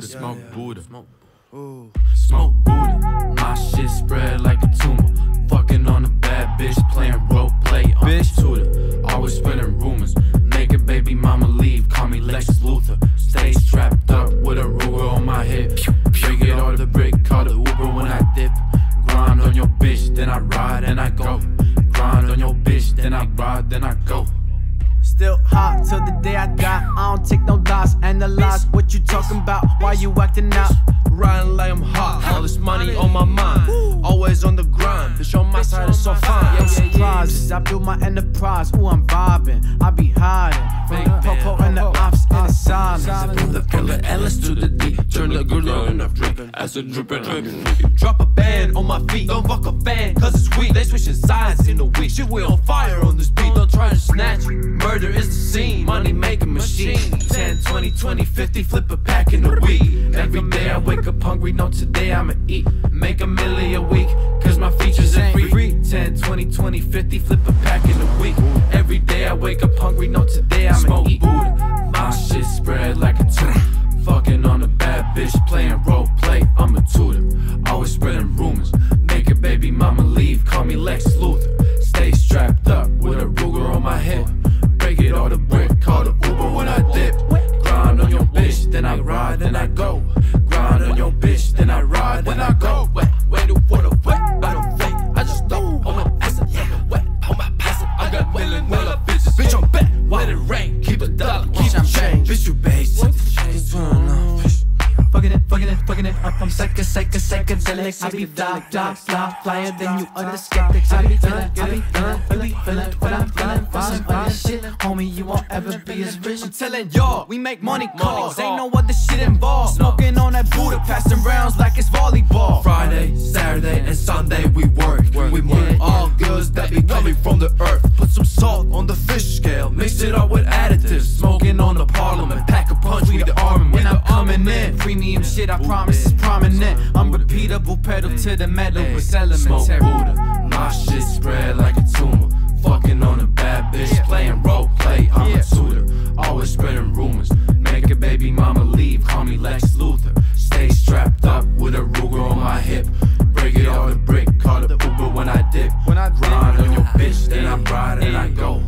booty, smoke booty. Smoke booty. My shit spread like a tumor. Fucking on a bad bitch, playing role play. I'm bitch tutor, always spinning rumors. Naked baby mama leave, call me Lex Luthor. Stay strapped up with a Ruger on my hip. Figure all the brick, call the Uber when I dip. Grind on your bitch, then I ride and I go. Grind on your bitch, then I ride, then I go. Still hot till the day I die. I don't take no loss. Analyze what you talking about. Why you acting out? Riding like I'm hot. All this money on my mind. Always on the grind. Bitch on my side is so fine. No surprises. I build my enterprise. Ooh, I'm vibing. I be hiding. Big popo and the ops in the silence. From the killer Ellis to the D. Turn the girl in a drink. As a drippin' drip. Drop a band on my feet. Don't fuck a fan, cause it's weak. They switching sides in a week. Shit, we on fire on this beat. Don't try to snatch you. Murder is the scene, money making machine. 10, 20, 20, 50, flip a pack in a week. Every day I wake up hungry, no today I'ma eat. Make $1 million a week, cause my features ain't free. 10, 20, 20, 50, flip a pack in a week. Every day I wake up hungry, no today I'ma eat. My shit spread like a tumor. Fucking on a bad bitch, playing role play, I'm a tutor. Always spreading rumors, make a baby mama leave, call me Lex Luthor. Stay strapped up with a Ruger on my hip. Get all the brick, call the Uber when I dip. Grind on your bitch, then I ride, then I go. Grind on your bitch, then I ride, then I go. Wait, do for the wet, by the fake. I just throw on my ass, wet on my passive. I got million dollar bitches. Bitch, I'm back, let it rain, keep a dollar, keep some change. Bitch, you base. Fucking it up, I'm psychedelic. I be fly, flyer than you under skeptics. I be done, really feeling what I'm feeling. Find shit, homie, you won't ever be as rich. I'm telling y'all, we make money calls, ain't no other shit involved. Smoking on that Buddha, passing rounds like it's volleyball. Friday, Saturday, and Sunday we work. We work all goods that be coming from the earth. Put some salt on the fish scale, mix it up with additives. Smoking on the parliament, pack a punch, we the armament. When I'm coming in, premium shit. I promise it's prominent. I'm repeatable, pedal to the metal. It's elementary. Smoke Buddha. My shit spread like a tumor. Fucking on a bad bitch, playing role play. I'm a tutor, always spreading rumors. Make a baby mama leave, call me Lex Luthor. Stay strapped up with a Ruger on my hip. Break it all the brick, call the Uber when I dip. Grind on your bitch, then I ride and I go.